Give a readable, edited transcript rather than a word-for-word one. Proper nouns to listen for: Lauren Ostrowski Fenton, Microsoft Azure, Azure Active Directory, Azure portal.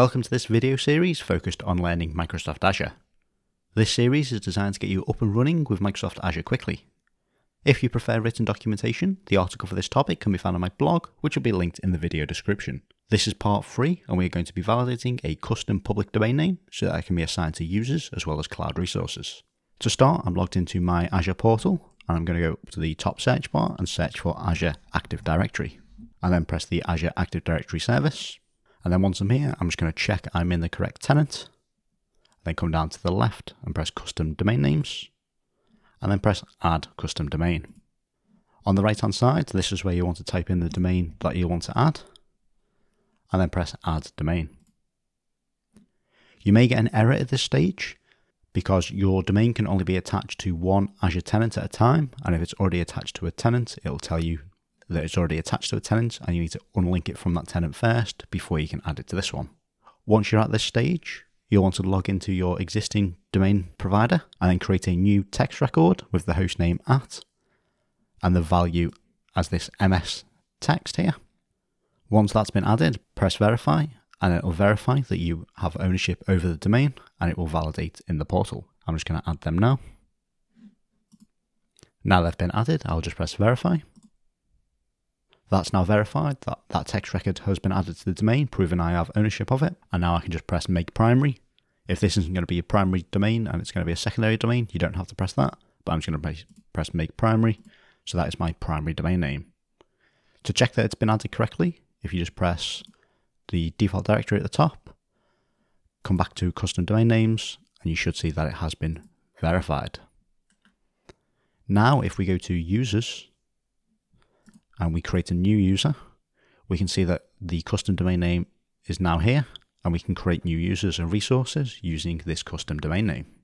Welcome to this video series focused on learning Microsoft Azure. This series is designed to get you up and running with Microsoft Azure quickly. If you prefer written documentation, the article for this topic can be found on my blog, which will be linked in the video description. This is part 3, and we are going to be validating a custom public domain name so that it can be assigned to users as well as cloud resources. To start, I'm logged into my Azure portal, and I'm going to go up to the top search bar and search for Azure Active Directory, and then press the Azure Active Directory service. And then once I'm here, I'm just going to check I'm in the correct tenant, then come down to the left and press custom domain names, and then press add custom domain. On the right hand side, this is where you want to type in the domain that you want to add, and then press add domain. You may get an error at this stage because your domain can only be attached to one Azure tenant at a time, and if it's already attached to a tenant, it'll tell you that it's already attached to a tenant and you need to unlink it from that tenant first before you can add it to this one. Once you're at this stage, you'll want to log into your existing domain provider and then create a new text record with the hostname at and the value as this MS text here. Once that's been added, press verify and it will verify that you have ownership over the domain and it will validate in the portal. I'm just going to add them now. Now they've been added, I'll just press verify. That's now verified that that text record has been added to the domain, proving I have ownership of it. And now I can just press make primary. If this isn't going to be a primary domain and it's going to be a secondary domain, you don't have to press that, but I'm just going to press make primary. So that is my primary domain name. To check that it's been added correctly, if you just press the default directory at the top, come back to custom domain names, and you should see that it has been verified. Now, if we go to users, and we create a new user, we can see that the custom domain name is now here, and we can create new users and resources using this custom domain name.